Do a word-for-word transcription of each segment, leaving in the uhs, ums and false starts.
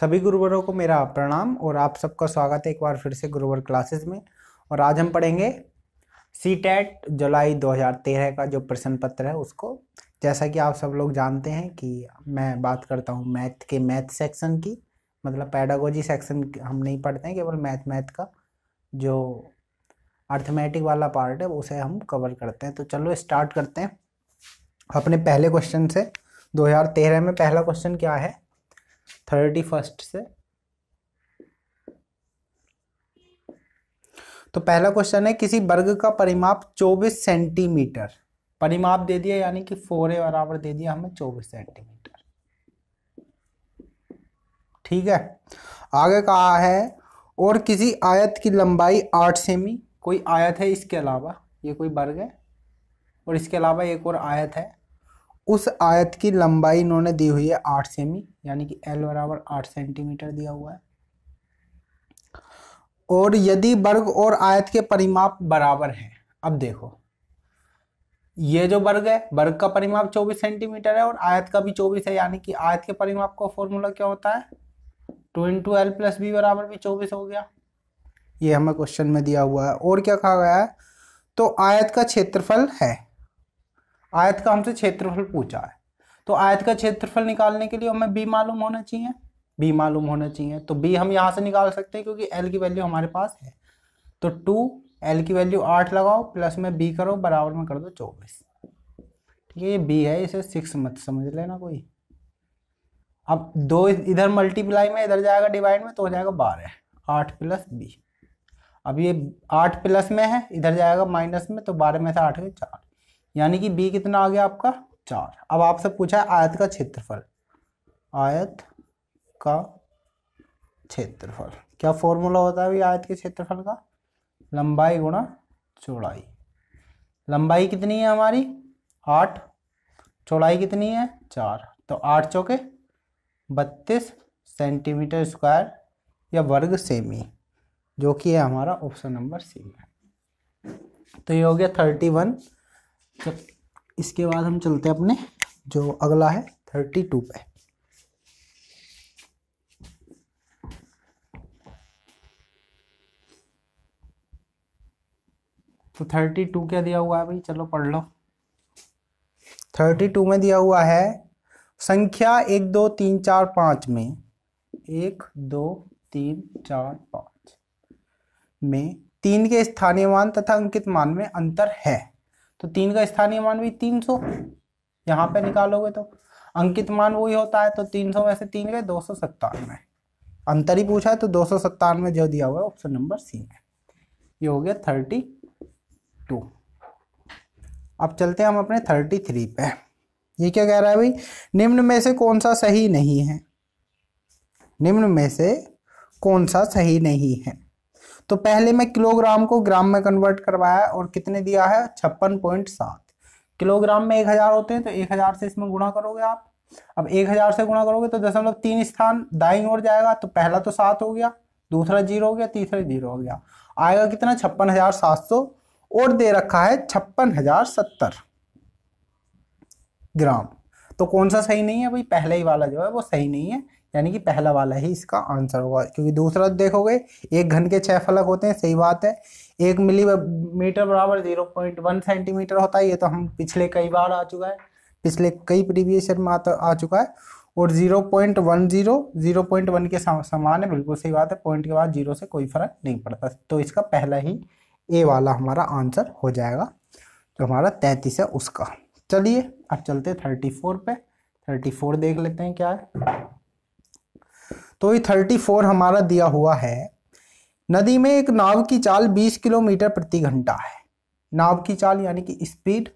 सभी गुरुवरों को मेरा प्रणाम और आप सबका स्वागत है एक बार फिर से गुरुवर क्लासेस में। और आज हम पढ़ेंगे सीटेट जुलाई दो हज़ार तेरह का जो प्रश्न पत्र है उसको। जैसा कि आप सब लोग जानते हैं कि मैं बात करता हूं मैथ के मैथ सेक्शन की, मतलब पैडागोजी सेक्शन हम नहीं पढ़ते हैं, केवल मैथ मैथ का जो अर्थमेटिक वाला पार्ट है उसे हम कवर करते हैं। तो चलो स्टार्ट करते हैं अपने पहले क्वेश्चन से। दो हज़ार तेरह में पहला क्वेश्चन क्या है, थर्टी फर्स्ट से। तो पहला क्वेश्चन है, किसी वर्ग का परिमाप चौबीस सेंटीमीटर परिमाप दे दिया, यानी कि फोर ए बराबर दे दिया हमें चौबीस सेंटीमीटर। ठीक है, आगे कहा है और किसी आयत की लंबाई आठ सेमी, कोई आयत है इसके अलावा, ये कोई वर्ग है और इसके अलावा एक और आयत है, उस आयत की लंबाई इन्होंने दी हुई है आठ सेमी, यानी कि एल बराबर आठ सेंटीमीटर दिया हुआ है। और यदि वर्ग और आयत के परिमाप बराबर हैं, अब देखो ये जो वर्ग है, वर्ग का परिमाप चौबीस सेंटीमीटर है और आयत का भी चौबीस है, यानी कि आयत के परिमाप का फॉर्मूला क्या होता है, two into L plus B बराबर भी चौबीस हो गया। ये हमें क्वेश्चन में दिया हुआ है। और क्या कहा गया है, तो आयत का क्षेत्रफल है, आयत का हमसे क्षेत्रफल पूछा है, तो आयत का क्षेत्रफल निकालने के लिए हमें बी मालूम होना चाहिए, बी मालूम होना चाहिए। तो बी हम यहाँ से निकाल सकते हैं क्योंकि एल की वैल्यू हमारे पास है। तो टू एल की वैल्यू आठ लगाओ प्लस में बी करो बराबर में कर दो चौबीस। ठीक है, ये बी है, इसे सिक्स मत समझ लेना कोई। अब दो इधर मल्टीप्लाई में, इधर जाएगा डिवाइड में, तो हो जाएगा बारह, आठ प्लस बी। अब ये आठ प्लस में है, इधर जाएगा माइनस में, तो बारह में से आठ के चार, यानी कि बी कितना आ गया आपका चार। अब आपसे पूछा है आयत का क्षेत्रफल, आयत का क्षेत्रफल क्या फॉर्मूला होता है भाई, आयत के क्षेत्रफल का लंबाई गुणा चौड़ाई। लंबाई कितनी है हमारी आठ, चौड़ाई कितनी है चार, तो आठ चौके बत्तीस सेंटीमीटर स्क्वायर या वर्ग सेमी, जो कि है हमारा ऑप्शन नंबर सी में। तो ये हो गया थर्टी वन। जब इसके बाद हम चलते हैं अपने जो अगला है थर्टी टू पे। तो थर्टी टू क्या दिया हुआ है भाई, चलो पढ़ लो। थर्टी टू में दिया हुआ है संख्या एक दो तीन चार पाँच में, एक दो तीन चार पाँच में तीन के स्थानीय मान तथा अंकित मान में अंतर है। तो तीन का स्थानीय मान भी तीन सौ, यहाँ पे निकालोगे तो अंकित मान वही होता है, तो तीन सौ में से तीन गए दो सौ सत्तानवे, अंतर ही पूछा है, तो दो सौ सत्तानवे जो दिया हुआ है ऑप्शन नंबर सी में। ये हो गया थर्टी टू। अब चलते हैं हम अपने थर्टी थ्री पे। ये क्या कह रहा है भाई, निम्न में से कौन सा सही नहीं है, निम्न में से कौन सा सही नहीं है। तो पहले मैं किलोग्राम को ग्राम में कन्वर्ट करवाया और कितने दिया है छप्पन पॉइंट सात। किलोग्राम में एक हज़ार होते हैं, तो एक हज़ार से इसमें गुणा करोगे आप। अब एक हज़ार से गुणा करोगे तो दशमलव तीन स्थान दाईं ओर जाएगा, तो पहला तो सात हो गया, दूसरा जीरो हो गया, तीसरा जीरो हो गया, आएगा कितना छप्पन हज़ार सात सौ। और दे रखा है छप्पन हज़ार सत्तर ग्राम, तो कौन सा सही नहीं है भाई, पहला ही वाला जो है वो सही नहीं है, यानी कि पहला वाला ही इसका आंसर होगा। क्योंकि दूसरा देखोगे एक घन के छह फलक होते हैं, सही बात है, एक मिलीमीटर बराबर जीरो पॉइंट वन सेंटीमीटर होता है, ये तो हम पिछले कई बार आ चुका है, पिछले कई प्रीवियस ईयर में आ चुका है। और zero point one zero zero point one के समान है, बिल्कुल सही बात है, पॉइंट के बाद जीरो से कोई फर्क नहीं पड़ता। तो इसका पहला ही ए वाला हमारा आंसर हो जाएगा, जो हमारा तैंतीस है उसका। चलिए अब चलते हैं थर्टी फोर पे। थर्टी फोर देख लेते हैं क्या है। तो ये थर्टी फोर हमारा दिया हुआ है, नदी में एक नाव की चाल बीस किलोमीटर प्रति घंटा है। नाव की चाल यानी कि स्पीड,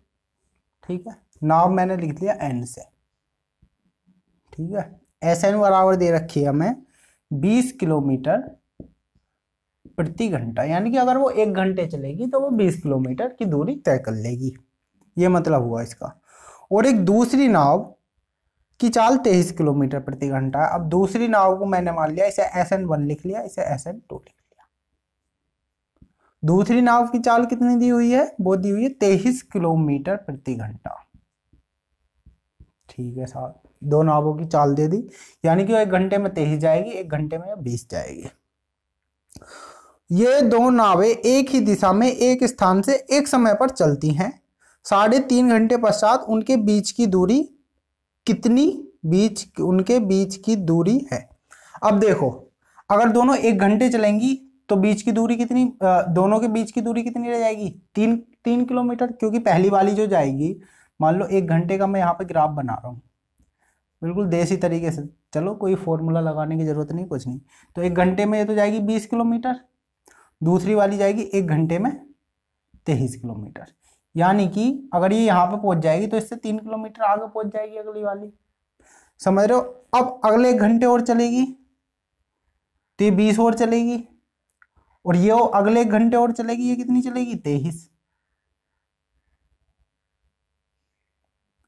ठीक है, नाव मैंने लिख लिया एन से, ठीक है, एस एन बराबर दे रखी है हमें बीस किलोमीटर प्रति घंटा, यानी कि अगर वो एक घंटे चलेगी तो वो बीस किलोमीटर की दूरी तय कर लेगी, ये मतलब हुआ इसका। और एक दूसरी नाव की चाल तेईस किलोमीटर प्रति घंटा है। अब दूसरी नाव को मैंने मान लिया, इसे एस एन वन लिख लिया, इसे एस एन टू लिख लिया। दूसरी नाव की चाल कितनी दी हुई है, वो दी हुई है तेईस किलोमीटर प्रति घंटा, ठीक है साहब। दो नावों की चाल दे दी, यानी कि एक घंटे में तेईस जाएगी, एक घंटे में बीस जाएगी। ये दो नावें एक ही दिशा में एक स्थान से एक समय पर चलती हैं। साढ़े तीन घंटे पश्चात उनके बीच की दूरी कितनी बीच उनके बीच की दूरी है। अब देखो, अगर दोनों एक घंटे चलेंगी तो बीच की दूरी कितनी, दोनों के बीच की दूरी कितनी रह जाएगी, तीन तीन किलोमीटर, क्योंकि पहली वाली जो जाएगी, मान लो एक घंटे का मैं यहाँ पे ग्राफ बना रहा हूँ बिल्कुल देसी तरीके से, चलो कोई फॉर्मूला लगाने की जरूरत नहीं, कुछ नहीं। तो एक घंटे में ये तो जाएगी बीस किलोमीटर, दूसरी वाली जाएगी एक घंटे में तेईस किलोमीटर, यानी कि अगर ये यहाँ पर पहुँच जाएगी तो इससे तीन किलोमीटर आगे पहुँच जाएगी अगली वाली, समझ रहे हो। अब अगले एक घंटे और चलेगी तो ये बीस और चलेगी, और ये अगले एक घंटे और चलेगी, ये कितनी चलेगी, तेईस।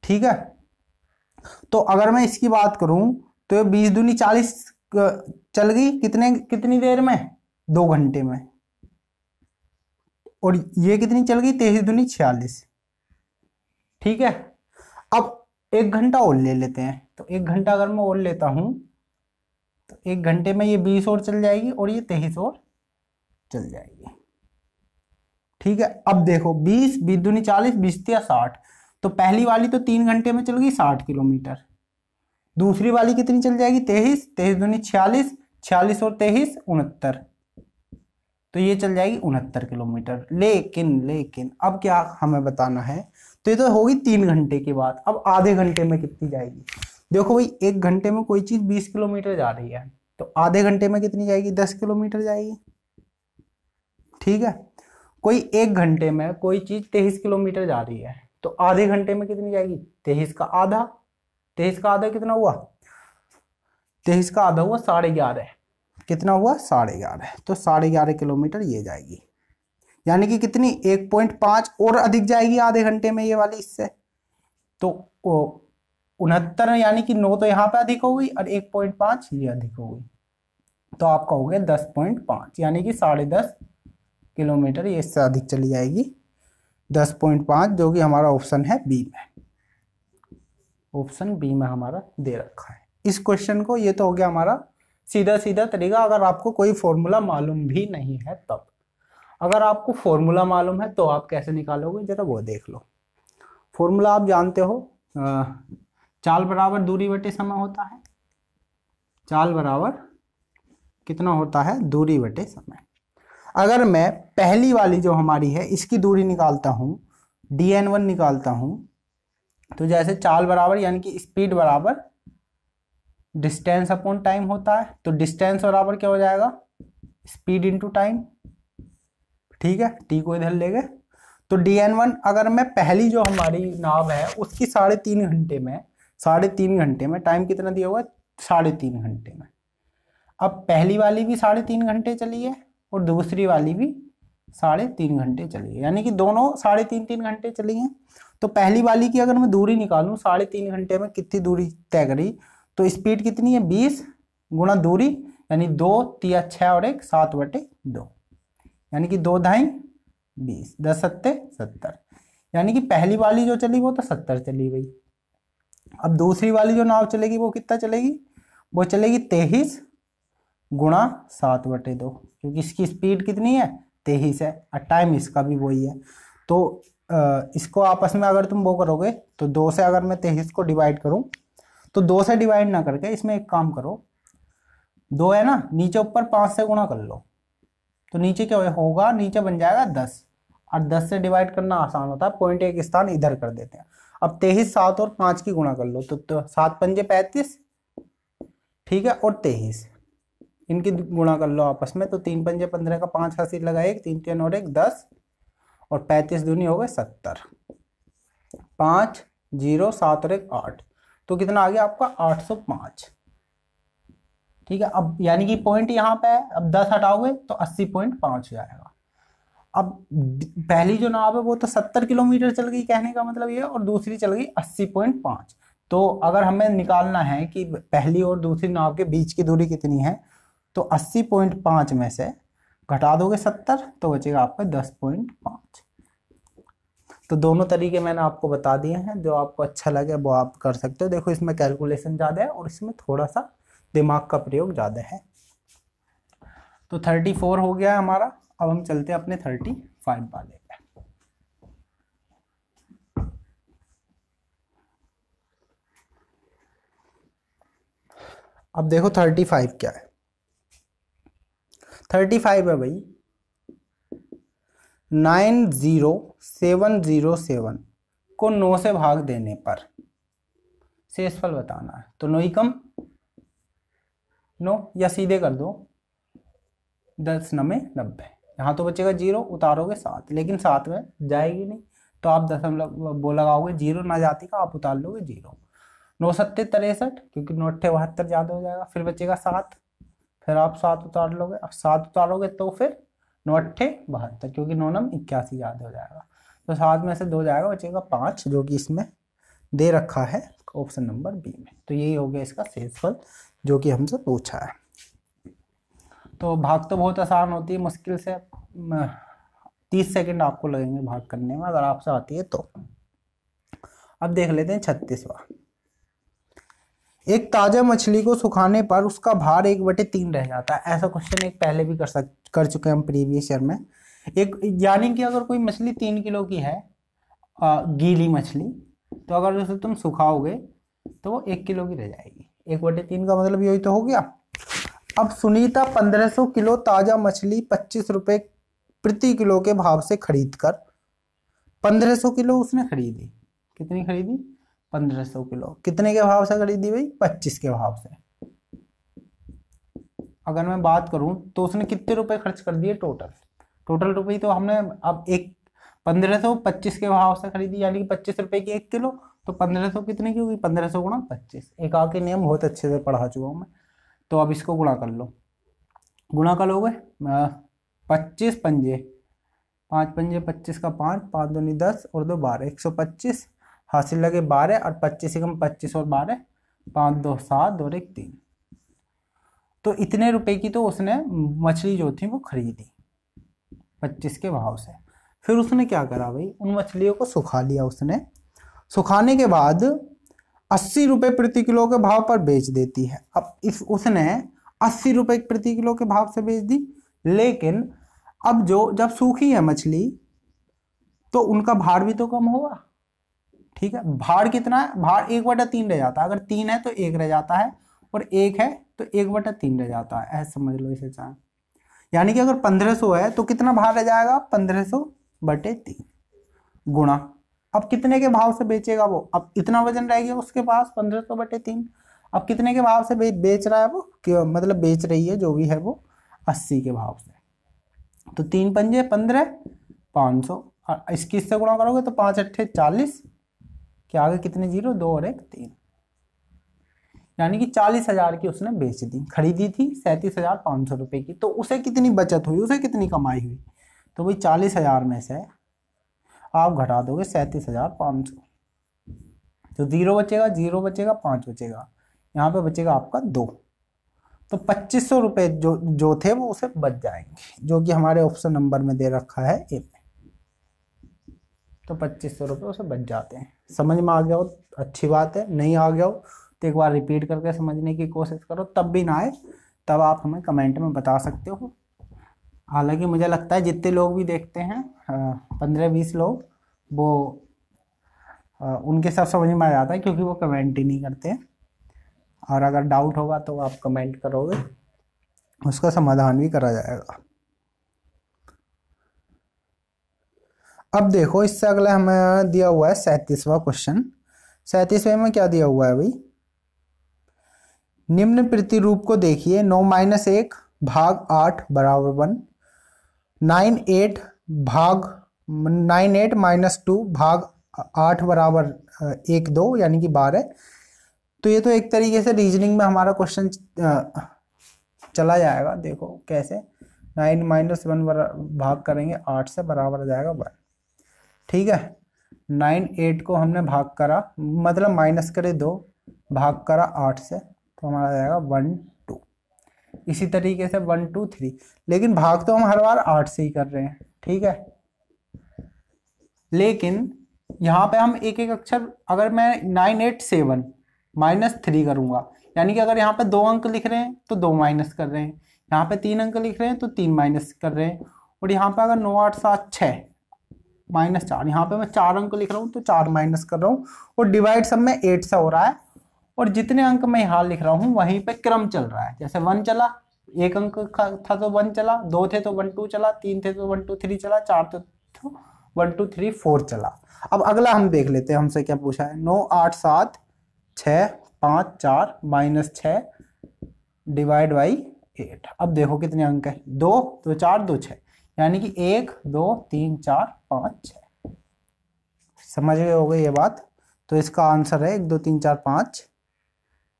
ठीक है, तो अगर मैं इसकी बात करूं तो ये बीस दूनी चालीस चल गई, कितने कितनी देर में, दो घंटे में, और ये कितनी चल गई, तेईस दूनी छियालीस। ठीक है, अब एक घंटा और ले लेते हैं, तो एक घंटा अगर मैं और लेता हूं तो एक घंटे में ये बीस और चल जाएगी और ये तेईस और चल जाएगी। ठीक है, अब देखो बीस बीस दूनी चालीस, बीस या साठ, तो पहली वाली तो तीन घंटे में चल गई साठ किलोमीटर, दूसरी वाली कितनी चल जाएगी, तेईस, तेईस दूनी छियालीस, छियालीस और तेईस उनहत्तर, तो ये चल जाएगी उनहत्तर किलोमीटर। लेकिन लेकिन अब क्या हमें बताना है, तो ये तो होगी तीन घंटे की बात। अब आधे घंटे में कितनी जाएगी, देखो भाई एक घंटे में कोई चीज बीस किलोमीटर जा रही है तो आधे घंटे में कितनी जाएगी, दस किलोमीटर जाएगी। ठीक है, कोई एक घंटे में कोई चीज तेईस किलोमीटर जा रही है तो आधे घंटे में कितनी जाएगी, तेईस का आधा, तेईस का आधा कितना हुआ, तेईस का आधा हुआ साढ़े ग्यारह, कितना हुआ, साढ़े ग्यारह, तो साढ़े ग्यारह किलोमीटर ये जाएगी, यानी कि कितनी, एक पॉइंट पाँच और अधिक जाएगी आधे घंटे में ये वाली इससे, तो उनहत्तर, यानी कि नौ तो यहाँ पे अधिक हो गई और एक पॉइंट पाँच ये अधिक हो गई, तो आपका हो गया दस पॉइंट पाँच, यानी कि साढ़े दस किलोमीटर ये इससे अधिक चली जाएगी, दस पॉइंट पाँच, जो कि हमारा ऑप्शन है बी में, ऑप्शन बी में हमारा दे रखा है इस क्वेश्चन को। ये तो हो गया हमारा सीधा सीधा तरीका, अगर आपको कोई फॉर्मूला मालूम भी नहीं है तब। अगर आपको फॉर्मूला मालूम है तो आप कैसे निकालोगे, जरा वो देख लो। फॉर्मूला आप जानते हो, चाल बराबर दूरी बटे समय होता है, चाल बराबर कितना होता है, दूरी बटे समय। अगर मैं पहली वाली जो हमारी है इसकी दूरी निकालता हूँ, डी एन वन निकालता हूँ, तो जैसे चाल बराबर यानी कि स्पीड बराबर डिस्टेंस अपॉन टाइम होता है, तो डिस्टेंस बराबर क्या हो जाएगा, स्पीड इंटू टाइम। ठीक है, टी को इधर ले गए, तो डी एन वन अगर मैं पहली जो हमारी नाव है उसकी साढ़े तीन घंटे में साढ़े तीन घंटे में टाइम कितना दिया हुआ है, साढ़े तीन घंटे में। अब पहली वाली भी साढ़े तीन घंटे चली है और दूसरी वाली भी साढ़े तीन घंटे चली है, यानी कि दोनों साढ़े तीन तीन घंटे चली हैं। तो पहली वाली की अगर मैं दूरी निकालूं, साढ़े तीन घंटे में कितनी दूरी तय करी, तो स्पीड कितनी है, बीस गुणा दूरी, यानी दो तिया छः और एक सात बटे दो, यानी कि दो ढाई बीस, दस सत्ते सत्तर, यानी कि पहली वाली जो चली वो तो सत्तर चली गई। अब दूसरी वाली जो नाव चलेगी वो कितना चलेगी, वो चलेगी तेईस गुणा सात बटे दो, क्योंकि इसकी स्पीड कितनी है, तेईस है, और टाइम इसका भी वही है। तो इसको आपस में अगर तुम वो करोगे तो दो से अगर मैं तेईस को डिवाइड करूं, तो दो से डिवाइड ना करके इसमें एक काम करो, दो है ना, नीचे ऊपर पाँच से गुणा कर लो, तो नीचे क्या होगा, नीचे बन जाएगा दस, और दस से डिवाइड करना आसान होता है, पॉइंट एक स्थान इधर कर देते हैं। अब तेईस सात और पाँच की गुणा कर लो, तो सात पंजे पैंतीस, ठीक है, और तेईस इनकी गुणा कर लो आपस में, तो तीन पंजे पंद्रह का पाँच हासिल लगा एक, तीन तीन और एक दस, और पैंतीस दूनी हो गए सत्तर, पाँच जीरो सात और एक आठ, तो कितना आ गया आपका आठ सौ पाँच। ठीक है, अब यानी कि पॉइंट यहाँ पे है, अब दस हटाओगे तो अस्सी पॉइंट पाँच हो जाएगा। अब पहली जो नाव है वो तो सत्तर किलोमीटर चल गई, कहने का मतलब ये, और दूसरी चल गई अस्सी पॉइंट पाँच। तो अगर हमें निकालना है कि पहली और दूसरी नाव के बीच की दूरी कितनी है, तो अस्सी पॉइंट पाँच में से घटा दोगे सत्तर, तो बचेगा आपका दस पॉइंट पाँच। तो दोनों तरीके मैंने आपको बता दिए हैं, जो आपको अच्छा लगे वो आप कर सकते हो। देखो इसमें कैलकुलेशन ज़्यादा है और इसमें थोड़ा सा दिमाग का प्रयोग ज़्यादा है। तो थर्टी फोर हो गया हमारा। अब हम चलते हैं अपने थर्टी फाइव वाले पे। अब देखो थर्टी फाइव क्या है। थर्टी फाइव है भाई nine zero seven zero seven को नौ से भाग देने पर शेषफल बताना है। तो नौ एकम नौ, या सीधे कर दो दस नवे नब्बे, यहाँ तो बचेगा जीरो, उतारोगे सात, लेकिन सात में जाएगी नहीं तो आप दशमलव वो लगाओगे, जीरो ना जाती का आप उतार लोगे जीरो। नौ सत्ते तिरसठ, क्योंकि नौ अट्ठे बहत्तर ज़्यादा हो जाएगा, फिर बचेगा सात, फिर आप सात उतार लोगे। अब सात उतारोगे तो फिर नौ अट्ठे बहत्तर, क्योंकि नौ नम इक्यासी याद हो जाएगा, तो सात में से दो जाएगा, बचेगा पाँच, जो कि इसमें दे रखा है ऑप्शन नंबर बी में। तो यही हो गया इसका शेषफल जो कि हमसे पूछा है। तो भाग तो बहुत आसान होती है, मुश्किल से तीस सेकंड आपको लगेंगे भाग करने में, अगर आपसे आती है तो। अब देख लेते हैं छत्तीसवा। एक ताज़ा मछली को सुखाने पर उसका भार एक बटे तीन रह जाता है। ऐसा क्वेश्चन एक पहले भी कर सक कर चुके हैं हम प्रीवियस ईयर में। एक यानी कि अगर कोई मछली तीन किलो की है आ, गीली मछली, तो अगर उसे तुम सुखाओगे तो वो एक किलो की रह जाएगी। एक बटे तीन का मतलब यही तो हो गया। अब सुनीता पंद्रह सौ किलो ताज़ा मछली पच्चीस रुपये प्रति किलो के भाव से खरीद कर, पंद्रह सौ किलो उसने खरीदी, कितनी खरीदी पंद्रह सौ किलो, कितने के भाव से खरीदी भाई पच्चीस के भाव से। अगर मैं बात करूं तो उसने कितने रुपए खर्च कर दिए टोटल, टोटल रुपये तो हमने, अब एक पंद्रह सौ पच्चीस के भाव से खरीदी यानी कि पच्चीस रुपए की एक किलो, तो पंद्रह सौ कितने की होगी पंद्रह सौ गुणा पच्चीस। एक आके नियम बहुत अच्छे से पढ़ा चुका हूँ मैं, तो अब इसको गुणा कर लो। गुणा कर लोगे पच्चीस पंजे, पाँच पंजे पच्चीस का पाँच, पाँच दूनी दस और दो बारह, एक सौ पच्चीस हासिल लगे बारह, और पच्चीस एकम पच्चीस और बारह, पाँच दो सात और एक तीन। तो इतने रुपए की तो उसने मछली जो थी वो खरीदी पच्चीस के भाव से। फिर उसने क्या करा भाई, उन मछलियों को सुखा लिया उसने। सुखाने के बाद अस्सी रुपये प्रति किलो के भाव पर बेच देती है। अब इस उसने अस्सी रुपये प्रति किलो के भाव से बेच दी, लेकिन अब जो जब सूखी है मछली तो उनका भार भी तो कम होगा, ठीक है। भार कितना है, भार एक बटा तीन रह जाता है, अगर तीन है तो एक रह जाता है, और एक है तो एक बटा तीन रह जाता है, ऐसा समझ लो इसे चाहे। यानी कि अगर पंद्रह सौ है तो कितना भार रह जाएगा पंद्रह सौ बटे तीन गुणा, अब कितने के भाव से बेचेगा वो, अब इतना वजन रह गया उसके पास पंद्रह सौ बटे तीन। अब कितने के भाव से बे, बेच रहा है वो, क्यों मतलब बेच रही है जो भी है वो अस्सी के भाव से। तो तीन पंजे पंद्रह, पाँच सौ इक्कीस से गुणा करोगे तो पाँच अट्ठे चालीस, क्या आगे कितने जीरो, दो और एक तीन, यानी कि चालीस हजार की उसने बेच दी, खरीदी थी सैंतीस हजार पाँच सौ रुपये की, तो उसे कितनी बचत हुई, उसे कितनी कमाई हुई, तो वही चालीस हजार में से आप घटा दोगे सैंतीस हजार पाँच सौ, तो जीरो बचेगा, जीरो बचेगा पाँच बचेगा, यहाँ पे बचेगा आपका दो, तो पच्चीस सौ रुपये जो जो थे वो उसे बच जाएंगे, जो कि हमारे ऑप्शन नंबर में दे रखा है ए में। तो पच्चीस सौ रुपये उसे बच जाते हैं। समझ में आ गया हो अच्छी बात है, नहीं आ गया हो तो एक बार रिपीट करके समझने की कोशिश करो, तब भी ना आए तब आप हमें कमेंट में बता सकते हो। हालांकि मुझे लगता है जितने लोग भी देखते हैं पंद्रह बीस लोग वो आ, उनके सब समझ में आ जाता है, क्योंकि वो कमेंट ही नहीं करते, और अगर डाउट होगा तो आप कमेंट करोगे उसका समाधान भी करा जाएगा। अब देखो इससे अगला हमें दिया हुआ है सैंतीसवां क्वेश्चन। सैंतीसवें में क्या दिया हुआ है भाई, निम्न प्रतिरूप को देखिए, नौ माइनस एक भाग आठ बराबर वन, नाइन एट भाग नाइन एट माइनस टू भाग आठ बराबर एक दो, यानी कि बारह। तो ये तो एक तरीके से रीजनिंग में हमारा क्वेश्चन चला जाएगा। देखो कैसे, नाइन माइनस वन भाग करेंगे आठ से बराबर हो जाएगा वन, ठीक है। नाइन एट को हमने भाग करा, मतलब माइनस करे दो, भाग करा आठ से, तो हमारा जाएगा वन टू। इसी तरीके से वन टू थ्री, लेकिन भाग तो हम हर बार आठ से ही कर रहे हैं, ठीक है। लेकिन यहाँ पे हम एक एक अक्षर, अगर मैं nine eight seven minus three करूँगा, यानी कि अगर यहाँ पे दो अंक लिख रहे हैं तो दो माइनस कर रहे हैं, यहाँ पे तीन अंक लिख रहे हैं तो तीन माइनस कर रहे हैं, और यहाँ पे अगर नौ आठ सात छः माइनस चार, यहाँ पे मैं चार अंक लिख रहा हूँ तो चार माइनस कर रहा हूँ, और डिवाइड सब में एट से हो रहा है, और जितने अंक मैं यहाँ लिख रहा हूँ वहीं पे क्रम चल रहा है। जैसे वन चला, एक अंक था तो वन चला, दो थे तो वन टू चला, तीन थे तो वन टू थ्री चला, चार थे तो वन टू थ्री फोर चला। अब अगला हम देख लेते हैं हमसे क्या पूछा है। नौ आठ सात छः पाँच चार माइनस छः डिवाइड बाई एट। अब देखो कितने अंक है, दो दो चार दो छः, यानी कि एक दो तीन चार पाँच छः। समझ गए हो गई ये बात। तो इसका आंसर है एक दो तीन चार पाँच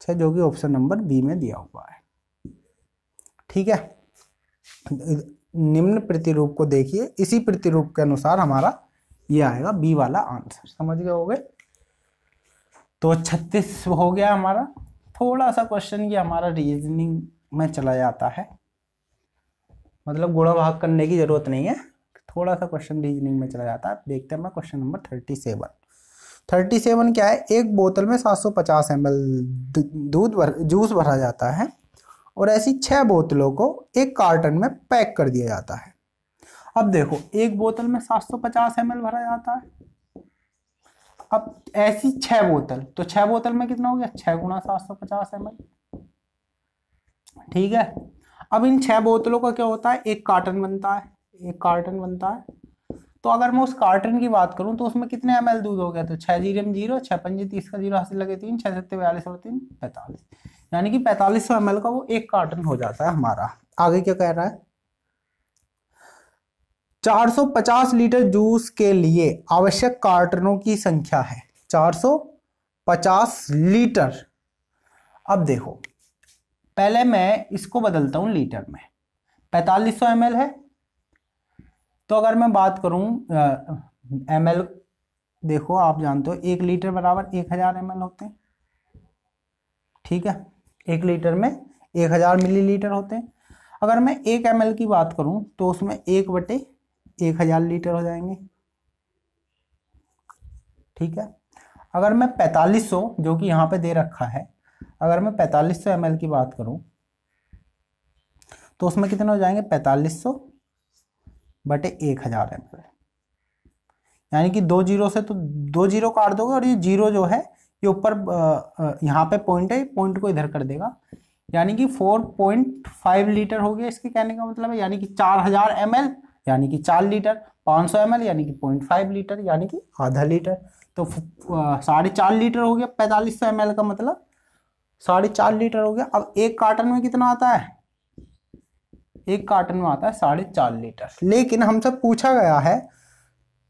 छः, जो कि ऑप्शन नंबर बी में दिया हुआ है। ठीक है, निम्न प्रतिरूप को देखिए, इसी प्रतिरूप के अनुसार हमारा ये आएगा बी वाला आंसर। समझ गए हो गए। तो छत्तीस हो गया हमारा। थोड़ा सा क्वेश्चन ये हमारा रीजनिंग में चला जाता है, मतलब गुणा भाग करने की जरूरत नहीं है, थोड़ा सा क्वेश्चन रीजनिंग में चला जाता है। देखते हैं मैं question number thirty seven thirty seven क्या है। एक बोतल में सात सौ पचास एम एल दूध भर जूस भरा जाता है और ऐसी छः बोतलों को एक कार्टन में पैक कर दिया जाता है। अब देखो, एक बोतल में सात सौ पचास एम एल भरा जाता है, अब ऐसी छः बोतल, तो छः बोतल में कितना हो गया, छः गुणा सात सौ पचास एम एल। ठीक है, अब इन छह बोतलों का क्या होता है, एक कार्टन बनता है, एक कार्टन बनता है। तो अगर मैं उस कार्टन की बात करूं तो उसमें कितने एम एल दूध हो गया, तो छः जीरो में जीरो, छः पंजे तीस का जीरो हासिल लगे तीन, छः सत्ते बयालीस और तीन पैंतालीस, यानी कि पैंतालीस सौ एम एल का वो एक कार्टन हो जाता है हमारा। आगे क्या कह रहा है, चार सौ पचास लीटर जूस के लिए आवश्यक कार्टनों की संख्या है चार सौ पचास लीटर। अब देखो, पहले मैं इसको बदलता हूँ लीटर में, पैंतालीस सौ एम एल है, तो अगर मैं बात करूँ एम एल, देखो आप जानते हो एक लीटर बराबर एक हज़ार एम एल होते हैं। ठीक है, एक लीटर में एक हज़ार मिली लीटर होते हैं। अगर मैं एक एम एल की बात करूँ तो उसमें एक बटे एक हज़ार लीटर हो जाएंगे। ठीक है, अगर मैं पैंतालीस सौ, जो कि यहाँ पे दे रखा है, अगर मैं पैंतालीस सौ एम एल की बात करूं तो उसमें कितने हो जाएंगे, पैंतालीस सौ बटे एक हज़ार एम एल, यानी कि दो जीरो से तो दो जीरो काट दोगे, और ये जीरो जो है ये ऊपर यहाँ पे पॉइंट है, पॉइंट को इधर कर देगा, यानी कि चार पॉइंट पाँच लीटर हो गया। इसके कहने का मतलब है यानी कि चार हज़ार एम एल यानी कि चार लीटर, पाँच सौ एम एल यानी कि पॉइंट पाँच लीटर यानी कि आधा लीटर, तो साढ़े चार लीटर हो गया। पैंतालीस सौ एम एल का मतलब साढ़े चार लीटर हो गया। अब एक कार्टन में कितना आता है, एक कार्टन में आता है साढ़े चार लीटर। लेकिन हमसे पूछा गया है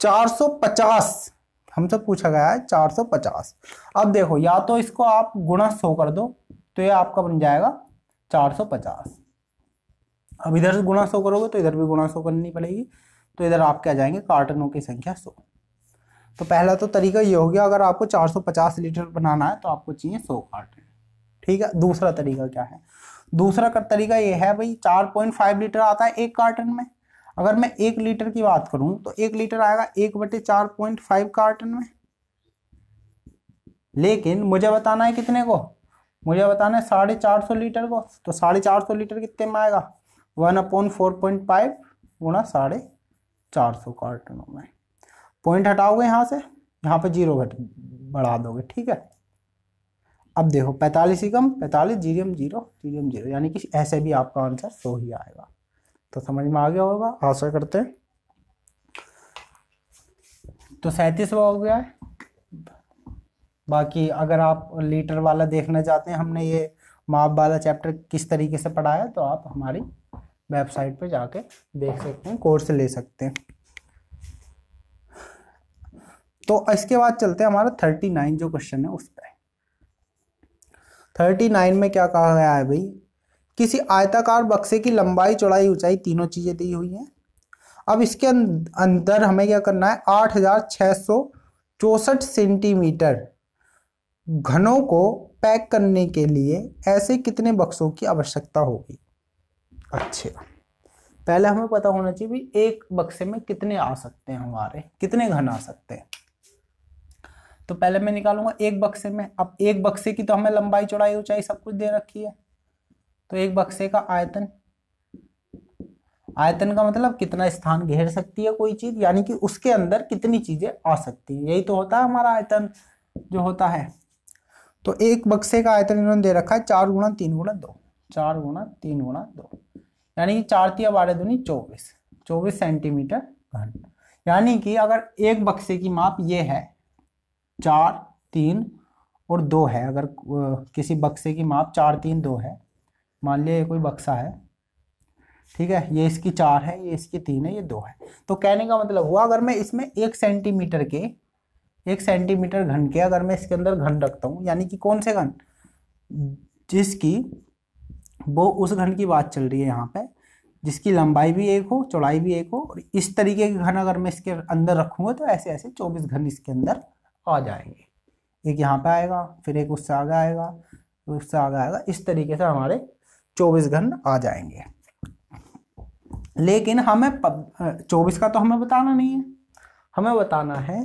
चार सौ पचास, हमसे पूछा गया है चार सौ पचास। अब देखो, या तो इसको आप गुणा सौ कर दो तो ये आपका बन जाएगा चार सौ पचास। अब इधर से गुणा सौ करोगे तो इधर भी गुणा सौ करनी पड़ेगी, तो इधर आपके आ जाएंगे कार्टनों की संख्या सौ। तो पहला तो तरीका ये हो गया, अगर आपको चार सौ पचास लीटर बनाना है तो आपको चाहिए सौ कार्टन। ठीक है, दूसरा तरीका क्या है, दूसरा तरीका ये है भाई, चार पॉइंट पाँच लीटर आता है एक कार्टन में, अगर मैं एक लीटर की बात करूं तो एक लीटर आएगा एक बटे चार पॉइंट फाइव कार्टन में। लेकिन मुझे बताना है कितने को, मुझे बताना है साढ़े चार सौ लीटर को, तो साढ़े चार सौ लीटर कितने में आएगा, one upon four point five गुणा साढ़े चार सौ कार्टनों में। पॉइंट हटाओगे यहाँ से, यहाँ पर जीरो घट बढ़ा दोगे। ठीक है, अब देखो पैंतालीस ही कम पैंतालीस, जीरियम जीरो जीरियम जीरो, यानी कि ऐसे भी आपका आंसर सौ ही आएगा। तो समझ में आ गया होगा, आशा करते हैं। तो सैंतीस हो गया है। बाकी अगर आप लीटर वाला देखना चाहते हैं, हमने ये माप वाला चैप्टर किस तरीके से पढ़ाया, तो आप हमारी वेबसाइट पर जाके देख सकते हैं, कोर्स ले सकते हैं। तो इसके बाद चलते हैं हमारा थर्टी नाइन जो क्वेश्चन है उस पर। थर्टी नाइन में क्या कहा गया है भाई, किसी आयताकार बक्से की लंबाई चौड़ाई ऊंचाई तीनों चीज़ें दी हुई हैं। अब इसके अंदर हमें क्या करना है, आठ हज़ार छः सौ चौंसठ सेंटीमीटर घनों को पैक करने के लिए ऐसे कितने बक्सों की आवश्यकता होगी। अच्छा, पहले हमें पता होना चाहिए भाई एक बक्से में कितने आ सकते हैं, हमारे कितने घन आ सकते हैं। तो पहले मैं निकालूंगा एक बक्से में। अब एक बक्से की तो हमें लंबाई चौड़ाई ऊंचाई सब कुछ दे रखी है, तो एक बक्से का आयतन, आयतन का मतलब कितना स्थान घेर सकती है कोई चीज, यानी कि उसके अंदर कितनी चीजें आ सकती है, यही तो होता है हमारा आयतन जो होता है। तो एक बक्से का आयतन इन्होंने दे रखा है चार गुणा तीन गुणा दो, चार गुणा तीन गुणा दो, यानी कि चार तिया बारह दूनी चौबीस, चौबीस सेंटीमीटर घन। यानी कि अगर एक बक्से की माप ये है चार तीन और दो है, अगर किसी बक्से की माप चार तीन दो है, मान लिया ये कोई बक्सा है, ठीक है, ये इसकी चार है, ये इसकी तीन है, ये दो है, तो कहने का मतलब हुआ अगर मैं इसमें एक सेंटीमीटर के, एक सेंटीमीटर घन के अगर मैं इसके अंदर घन रखता हूँ, यानी कि कौन से घन, जिसकी वो उस घन की बात चल रही है यहाँ पे जिसकी लंबाई भी एक हो चौड़ाई भी एक हो, और इस तरीके के घन अगर मैं इसके अंदर रखूँगा तो ऐसे ऐसे चौबीस घन इसके अंदर आ जाएंगे। एक यहाँ पे आएगा, फिर एक उससे आगे आएगा, तो उससे आगे आएगा, इस तरीके से हमारे चौबीस घन आ जाएंगे। लेकिन हमें चौबीस का तो हमें बताना नहीं है, हमें बताना है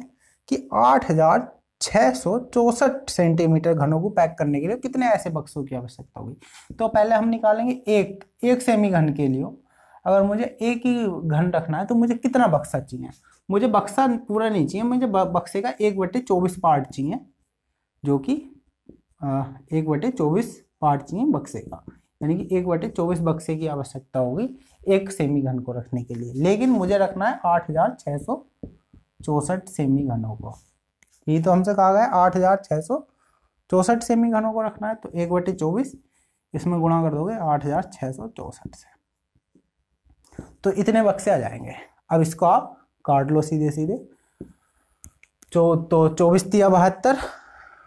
कि आठ हजार छः सौ चौसठ सेंटीमीटर घनों को पैक करने के लिए कितने ऐसे बक्सों की आवश्यकता होगी। तो पहले हम निकालेंगे एक एक सेमी घन के लिए, अगर मुझे एक ही घन रखना है तो मुझे कितना बक्सा चाहिए, मुझे बक्सा पूरा नहीं चाहिए, मुझे बक्से का एक बटे चौबीस पार्ट चाहिए, जो कि एक बटे चौबीस पार्ट चाहिए बक्से का, यानी कि एक बटे चौबीस बक्से की आवश्यकता होगी एक सेमी घन को रखने के लिए। लेकिन मुझे रखना है आठ हजार छः सौ चौसठ सेमी घनों को, ये तो हमसे कहा गया है आठ हजार छः सौ चौसठ सेमी घनों को रखना है, तो एक बटे चौबीस इसमें गुणा कर दोगे आठ हजार छः सौ चौसठ से, तो इतने बक्से आ जाएंगे। अब इसको आप काट लो सीधे सीधे, चो तो चौबीस तिया बहत्तर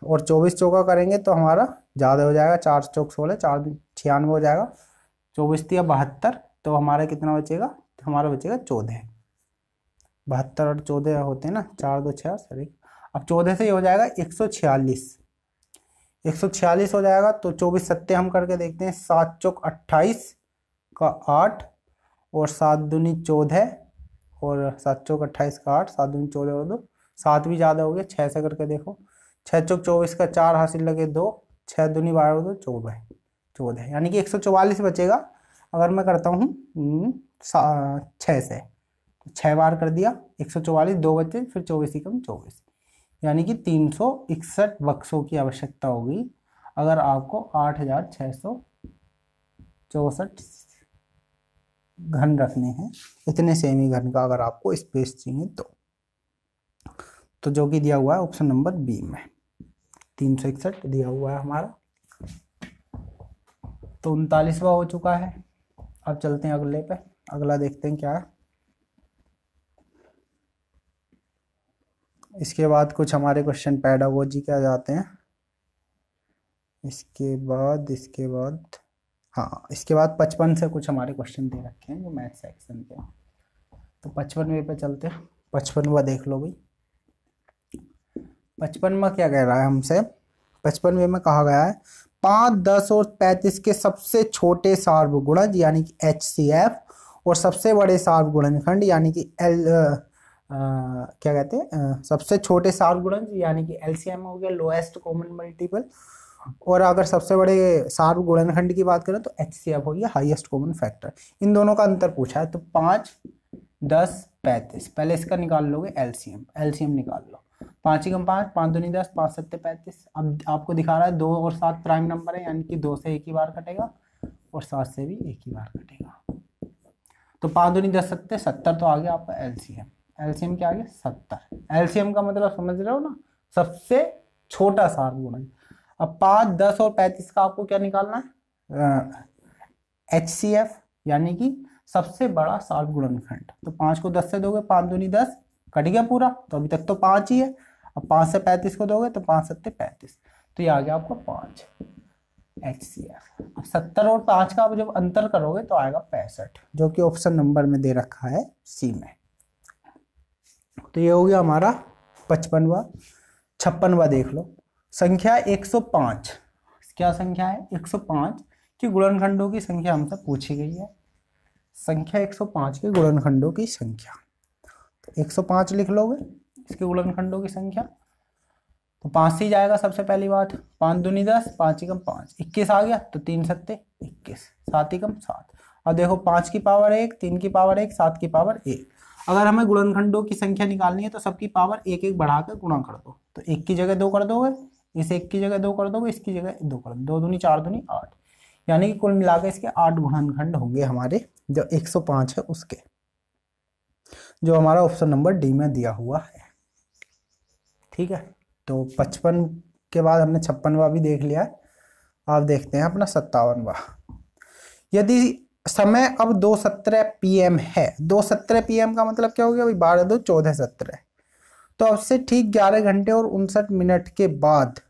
और चौबीस चौका करेंगे तो हमारा ज़्यादा हो जाएगा, चार चौक सोलह, चार छियानवे हो जाएगा, चौबीस तिया बहत्तर, तो हमारा कितना बचेगा, हमारा बचेगा चौदह, बहत्तर और चौदह होते हैं ना, चार दो छः सॉरी, अब चौदह से ये हो जाएगा एक सौ छियालीस, एक सौ छियालीस हो जाएगा। तो चौबीस सत्ते हम करके देखते हैं, सात चौक अट्ठाईस का आठ और सात दूनी चौदह, और सात चौक अट्ठाईस का आठ, सात दूनी चौदह और दो, सात भी ज़्यादा हो गया, छः से करके देखो, छः चौक चौबीस का चार हासिल लगे दो, छः दूनी बारह और दो चौदह, चौदह यानी कि एक सौ चौवालीस बचेगा। अगर मैं करता हूँ छः से, छः बार कर दिया एक सौ चौवालीस, दो बचे, फिर चौबीस एकम चौबीस, यानी कि तीन सौ इकसठ बक्सों की आवश्यकता होगी अगर आपको आठ हजार छः सौ चौसठ घन रखने हैं, इतने सेमी घन का अगर आपको स्पेस चाहिए तो, तो जो कि दिया हुआ है ऑप्शन नंबर बी में तीन सौ इकसठ दिया हुआ है हमारा। तो उनतालीसवा हो चुका है, अब चलते हैं अगले पे, अगला देखते हैं क्या है। इसके बाद कुछ हमारे क्वेश्चन पैडागोजी के आ जाते हैं, इसके बाद इसके बाद हाँ इसके बाद पचपन से कुछ हमारे क्वेश्चन दे रखे हैं जो मैथ सेक्शन के, तो पचपनवे पे चलते हैं। पचपनवा देख लो भाई, पचपनवा क्या कह रहा है हमसे, पचपनवे में कहा गया है पाँच दस और पैंतीस के सबसे छोटे सार्वगुणज यानी कि एच सी एफ और सबसे बड़े सार्वगुणनखंड यानी कि एल Uh, क्या कहते हैं uh, सबसे छोटे सार्वगुणज यानी कि एलसीएम हो गया, लोएस्ट कॉमन मल्टीपल, और अगर सबसे बड़े सार्वगुणनखंड की बात करें तो एचसीएफ हो गया, हाईएस्ट कॉमन फैक्टर। इन दोनों का अंतर पूछा है, तो पाँच दस पैंतीस, पहले इसका निकाल लोगे एलसीएम, एलसीएम निकाल लो, पाँच एकम पाँच, पाँच दूनी दस, पाँच सत्ते पैंतीस। अब आपको दिखा रहा है दो और सात प्राइम नंबर है, यानी कि दो से एक ही बार कटेगा और सात से भी एक ही बार कटेगा, तो पाँच दूनी दस सत्ते सत्तर, तो आ गया आपका एलसीएम, एलसीएम क्या आ गया सत्तर। एलसीएम का मतलब समझ रहे हो ना, सबसे छोटा सार्वगुणज। अब पाँच दस और पैंतीस का आपको क्या निकालना है, एचसीएफ यानी कि सबसे बड़ा सार्वगुणनखंड। तो पाँच को दस से दोगे, पाँच दूनी दस कट गया पूरा, तो अभी तक तो पाँच ही है, अब पाँच से पैंतीस को दोगे तो पाँच सत्ते पैंतीस, तो ये आ गया आपको पाँच एचसीएफ। अब सत्तर और पाँच का आप जब अंतर करोगे तो आएगा पैंसठ, जो कि ऑप्शन नंबर में दे रखा है सी में। तो ये हो गया हमारा पचपनवा। छप्पनवा देख लो, संख्या एक सौ पाँच, क्या संख्या है एक सौ पाँच की गुणनखंडों की संख्या हमसे पूछी गई है, संख्या एक सौ पाँच के गुणनखंडों की संख्या, तो एक सौ पाँच लिख लोगे इसके गुणनखंडों की संख्या, तो पाँच से ही जाएगा सबसे पहली बात, पाँच दूनी दस, पाँच एकम पाँच, इक्कीस आ गया, तो तीन सत्ते इक्कीस, सात एकम सात। अब देखो पाँच की पावर एक, तीन की पावर एक, सात की पावर एक। अगर हमें गुणनखंडों की संख्या निकालनी है तो सबकी पावर एक एक बढ़ाकर गुणा कर दो, तो एक की जगह दो कर दोगे, इसे एक की जगह दो कर दोगे, इसकी जगह दो कर दो, दो दूनी चार दूनी आठ, यानी कि कुल मिलाकर इसके आठ गुणनखंड होंगे हमारे जो एक सौ पाँच है उसके, जो हमारा ऑप्शन नंबर डी में दिया हुआ है। ठीक है, तो पचपन के बाद हमने छप्पनवा भी देख लिया है, आप देखते हैं अपना सत्तावनवा। यदि समय अब दो सत्रह पी एम है, दो सत्रह पी एम का मतलब क्या हो गया भाई, बारह दो चौदह सत्रह, तो अब से ठीक ग्यारह घंटे और उनसठ मिनट के बाद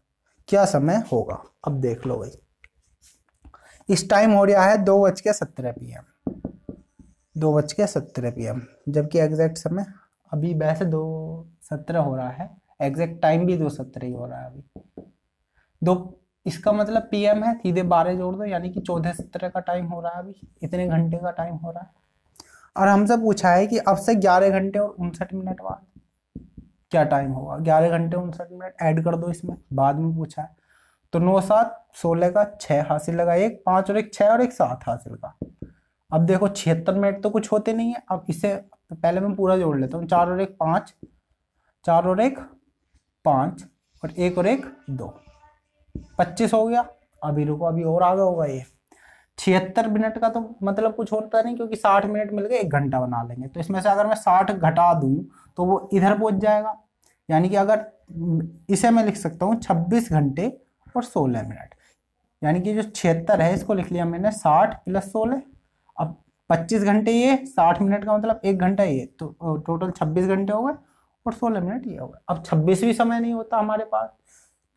क्या समय होगा। अब देख लो भाई, इस टाइम हो रहा है दो बज के सत्रह पी एम, दो बज के सत्रह पी एम, जबकि एग्जैक्ट समय अभी वैसे दो सत्रह हो रहा है, एग्जैक्ट टाइम भी दो सत्रह ही हो रहा है अभी, दो इसका मतलब पीएम है, सीधे बारह जोड़ दो यानी कि चौदह सत्रह का टाइम हो रहा है अभी, इतने घंटे का टाइम हो रहा है। और हमसे पूछा है कि अब से ग्यारह घंटे और उनसठ मिनट बाद क्या टाइम होगा, ग्यारह घंटे उनसठ मिनट ऐड कर दो इसमें, बाद में पूछा है, तो नौ सात सोलह का छः हासिल लगा एक, पाँच और एक छः और एक सात हासिल का। अब देखो छिहत्तर मिनट तो कुछ होते नहीं है, अब इसे पहले मैं पूरा जोड़ लेता हूँ, चार और एक पाँच, चार और एक पाँच, और एक और एक दो, पच्चीस हो गया। अभी रुको, अभी और आगे होगा ये, छिहत्तर मिनट का तो मतलब कुछ होता नहीं क्योंकि साठ मिनट मिल गए, एक घंटा बना लेंगे, तो इसमें से अगर मैं साठ घटा दूं तो वो इधर पहुंच जाएगा, यानी कि अगर इसे मैं लिख सकता हूँ छब्बीस घंटे और सोलह मिनट, यानी कि जो छिहत्तर है इसको लिख लिया मैंने साठ प्लस सोलह, अब पच्चीस घंटे ये, साठ मिनट का मतलब एक घंटा ये, तो टोटल छब्बीस घंटे हो गए और सोलह मिनट ये हो गए। अब छब्बीसवीं समय नहीं होता हमारे पास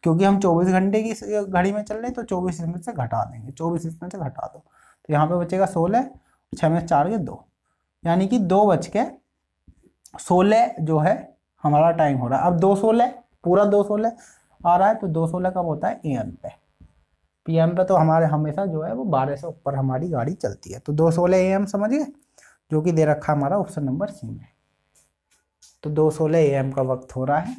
क्योंकि हम चौबीस घंटे की घड़ी में चल रहे हैं, तो चौबीस इसमें से घटा देंगे, चौबीस इसमें से घटा दो, तो यहाँ पे बचेगा सोलह, छः में चार के दो, यानी कि दो बज के सोलह जो है हमारा टाइम हो रहा है। अब दो सोलह पूरा दो सोलह आ रहा है, तो दो सोलह कब होता है ए एम पे, पी एम पे तो हमारे हमेशा जो है वो बारह से ऊपर हमारी गाड़ी चलती है, तो दो सोलह ए एम समझिए, जो कि दे रखा हमारा ऑप्शन नंबर सी में, तो दो सोलह ए एम का वक्त हो रहा है।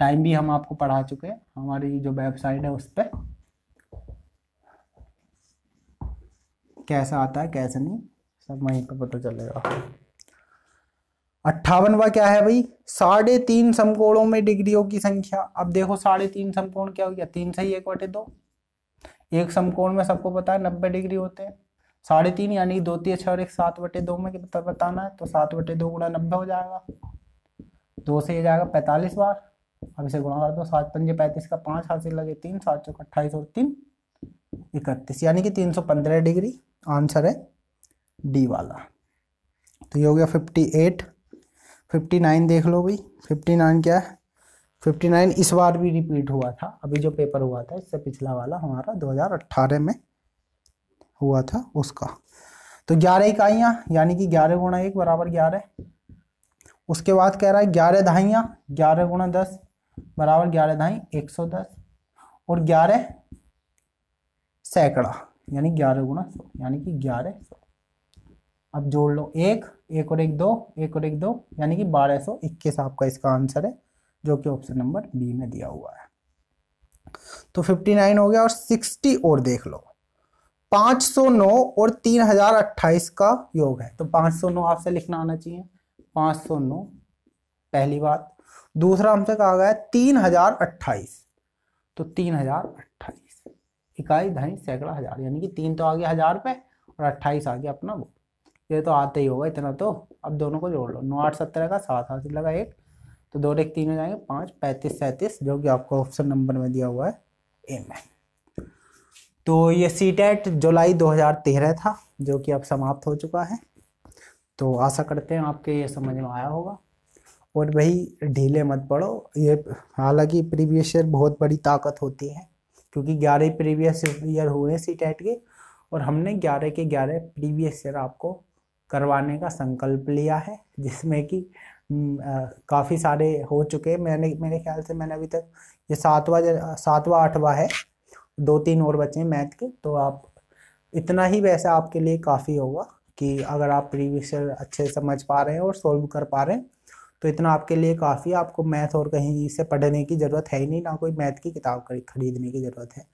टाइम भी हम आपको पढ़ा चुके हैं हमारी जो वेबसाइट है उस पर, कैसा आता है कैसे नहीं सब वहीं पर पता चलेगा। अट्ठावनवा क्या है भाई, साढ़े तीन समकोणों में डिग्रियों की संख्या। अब देखो साढ़े तीन समकोण क्या हो गया, तीन से ही एक बटे दो, एक समकोण में सबको पता है नब्बे डिग्री होते हैं, साढ़े तीन यानी दो तीन छः और एक सात बटे दो में बताना है, तो सात बटे दो गुणा नब्बे हो जाएगा, दो से ही जाएगा पैंतालीस बार, अब इसे गुणा कर दो, सात पंजे पैंतीस का पाँच हासिल लगे तीन, सात सौ अट्ठाईस और तीन इकतीस, यानी कि तीन सौ पंद्रह डिग्री आंसर है डी वाला। तो ये हो गया फिफ्टी एट, फिफ्टी नाइन देख लो भाई, फिफ्टी नाइन क्या है, फिफ्टी नाइन इस बार भी रिपीट हुआ था, अभी जो पेपर हुआ था इससे पिछला वाला हमारा दो हज़ार अट्ठारह में हुआ था उसका। तो ग्यारह इकाइयाँ यानी कि ग्यारह गुणा एक बराबर ग्यारह, उसके बाद कह रहा है ग्यारह धाइयाँ, ग्यारह गुणा दस बराबर ग्यारह धाई एक सौ दस, और ग्यारह सैकड़ा यानी ग्यारह गुणा सौ यानी कि ग्यारह सौ। अब जोड़ लो एक, एक और एक दो, एक और एक दो यानी कि बारह सौ इक्कीस आपका इसका आंसर है, जो कि ऑप्शन नंबर बी में दिया हुआ है। तो फिफ्टी नाइन हो गया। और सिक्सटी और देख लो, पाँच सौ नौ और तीन हजार अट्ठाईस का योग है। तो पाँच सौ नौ आपसे लिखना आना चाहिए, पाँच सौ नौ पहली बात। दूसरा हमसे कहा गया है तीन हजार अट्ठाईस, तो तीन हजार अट्ठाईस इकाई ढाई सैकड़ा हजार, यानी कि तीन तो आ गया हजार पे और अट्ठाईस आ गया अपना वो, ये तो आता ही होगा इतना। तो अब दोनों को जोड़ लो, नौ आठ सत्रह का सात हासिल लगा एक, तो दो एक तीन हो जाएंगे पाँच, पैंतीस सैंतीस, जो कि आपको ऑप्शन नंबर में दिया हुआ है ए में। तो ये सीटेट जुलाई दो हजार तेरह था, जो कि अब समाप्त हो चुका है। तो आशा करते हैं आपके ये समझ में आया होगा, और वही ढीले मत पड़ो ये। हालांकि प्रीवियस ईयर बहुत बड़ी ताकत होती है, क्योंकि ग्यारह प्रीवियस ईयर हुए हैं सीटेट के, और हमने ग्यारह के ग्यारह प्रीवियस ईयर आपको करवाने का संकल्प लिया है, जिसमें कि काफ़ी सारे हो चुके हैं। मैंने मेरे ख्याल से मैंने अभी तक ये सातवां सातवां आठवां है, दो तीन और बचे हैं मैथ के। तो आप इतना ही वैसे आपके लिए काफ़ी होगा कि अगर आप प्रीवियस ईयर अच्छे समझ पा रहे हैं और सॉल्व कर पा रहे हैं तो इतना आपके लिए काफ़ी है, आपको मैथ और कहीं से पढ़ने की ज़रूरत है ही नहीं, ना कोई मैथ की किताब खरीदने की ज़रूरत है।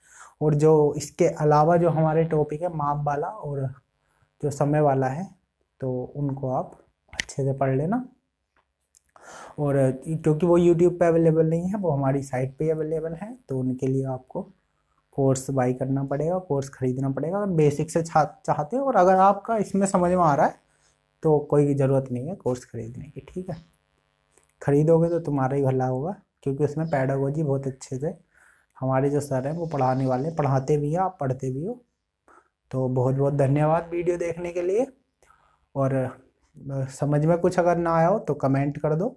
और जो इसके अलावा जो हमारे टॉपिक है माप वाला और जो समय वाला है, तो उनको आप अच्छे से पढ़ लेना। और क्योंकि वो यूट्यूब पे अवेलेबल नहीं है, वो हमारी साइट पे अवेलेबल है, तो उनके लिए आपको कोर्स बाई करना पड़ेगा, कोर्स खरीदना पड़ेगा अगर बेसिक से चाहते हो। और अगर आपका इसमें समझ में आ रहा है तो कोई ज़रूरत नहीं है कोर्स खरीदने की, ठीक है। खरीदोगे तो तुम्हारा ही भला होगा, क्योंकि उसमें पैडागोजी बहुत अच्छे से हमारे जो सर हैं वो पढ़ाने वाले हैं, पढ़ाते भी हैं, आप पढ़ते भी हो। तो बहुत बहुत धन्यवाद वीडियो देखने के लिए, और समझ में कुछ अगर ना आया हो तो कमेंट कर दो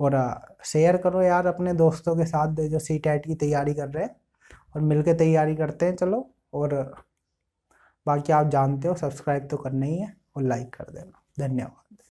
और शेयर करो यार अपने दोस्तों के साथ जो सीटेट की तैयारी कर रहे हैं, और मिलके तैयारी करते हैं चलो। और बाकी आप जानते हो, सब्सक्राइब तो करना ही है और लाइक कर देना। धन्यवाद।